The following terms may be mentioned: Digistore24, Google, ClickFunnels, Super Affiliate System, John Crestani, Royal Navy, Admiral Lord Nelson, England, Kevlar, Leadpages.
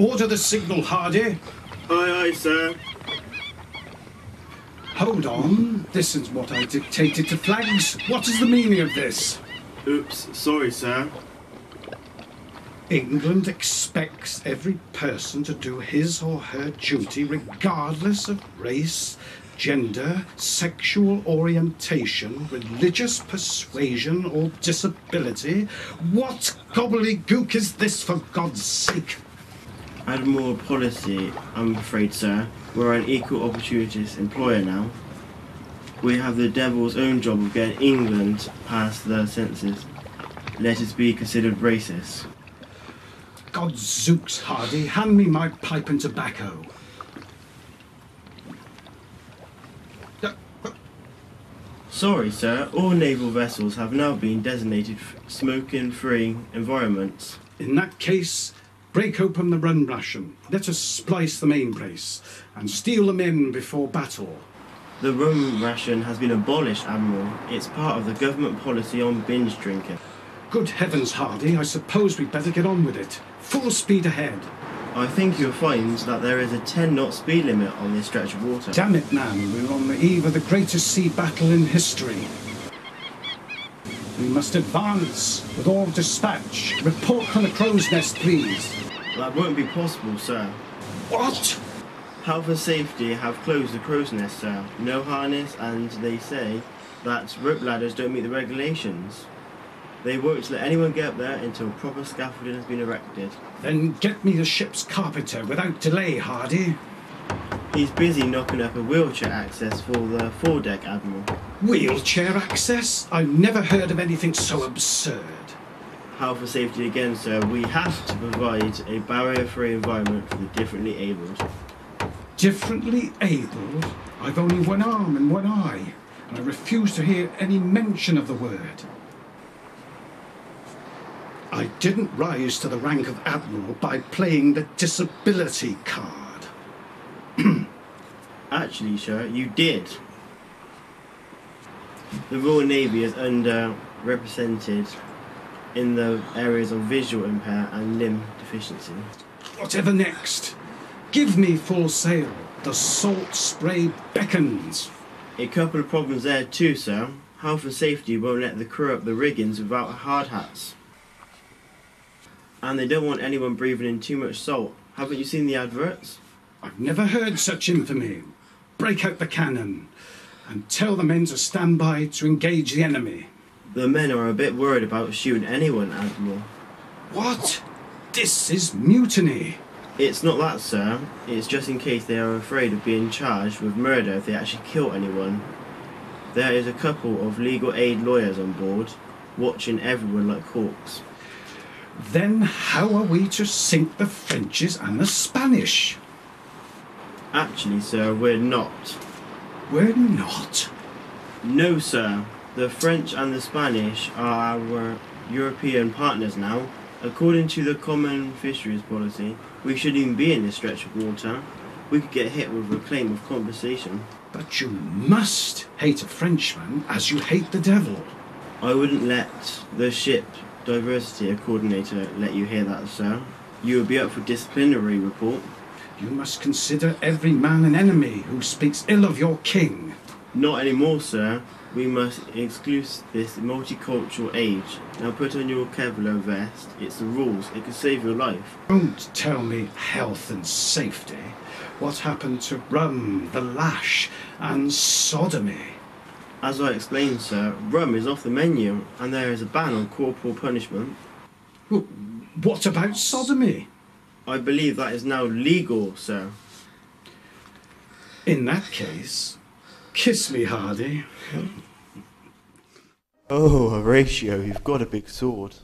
Order the signal, Hardy. Aye, aye, sir. Hold on. This is what I dictated to flags. What is the meaning of this? Oops, sorry, sir. England expects every person to do his or her duty regardless of race, gender, sexual orientation, religious persuasion or disability. What gobbledygook is this, for God's sake? Admiral policy, I'm afraid, sir. We're an equal opportunities employer now. We have the devil's own job of getting England past their senses. Let us be considered racist. God zooks, Hardy. Hand me my pipe and tobacco. Sorry, sir. All naval vessels have now been designated smoking-free environments. In that case, break open the run ration. Let us splice the main brace and steal them in before battle. The rum ration has been abolished, Admiral. It's part of the government policy on binge drinking. Good heavens, Hardy, I suppose we'd better get on with it. Full speed ahead. I think you'll find that there is a 10-knot speed limit on this stretch of water. Damn it, man, we're on the eve of the greatest sea battle in history. We must advance with all dispatch. Report from the crow's nest, please. That won't be possible, sir. What? Health and safety have closed the crow's nest, sir. No harness, and they say that rope ladders don't meet the regulations. They won't let anyone get up there until proper scaffolding has been erected. Then get me the ship's carpenter without delay, Hardy. He's busy knocking up a wheelchair access for the foredeck, Admiral. Wheelchair access? I've never heard of anything so absurd. Health and safety again, sir. We have to provide a barrier-free environment for the differently abled. Differently abled? I've only one arm and one eye, and I refuse to hear any mention of the word. I didn't rise to the rank of Admiral by playing the disability card. Actually, sir, you did. The Royal Navy is underrepresented in the areas of visual impair and limb deficiency. Whatever next. Give me full sail. The salt spray beckons. A couple of problems there too, sir. Health and safety won't let the crew up the riggings without hard hats. And they don't want anyone breathing in too much salt. Haven't you seen the adverts? I've never heard such infamy. Break out the cannon and tell the men to stand by to engage the enemy. The men are a bit worried about shooting anyone, Admiral. What? This is mutiny. It's not that, sir. It's just in case they are afraid of being charged with murder if they actually kill anyone. There is a couple of legal aid lawyers on board, watching everyone like hawks. Then how are we to sink the Frenchies and the Spanish? Actually, sir, we're not. We're not? No, sir. The French and the Spanish are our European partners now. According to the common fisheries policy, we shouldn't even be in this stretch of water. We could get hit with a claim of compensation. But you must hate a Frenchman as you hate the devil. I wouldn't let the ship diversity coordinator let you hear that, sir. You will be up for disciplinary report. You must consider every man an enemy who speaks ill of your king. Not anymore, sir. We must exclude this multicultural age. Now put on your Kevlar vest. It's the rules. It could save your life. Don't tell me health and safety. What happened to rum, the lash, and sodomy? As I explained, sir, rum is off the menu, and there is a ban on corporal punishment. What about sodomy? I believe that is now legal, sir. In that case, kiss me, Hardy. Oh, Horatio, you've got a big sword.